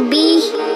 baby.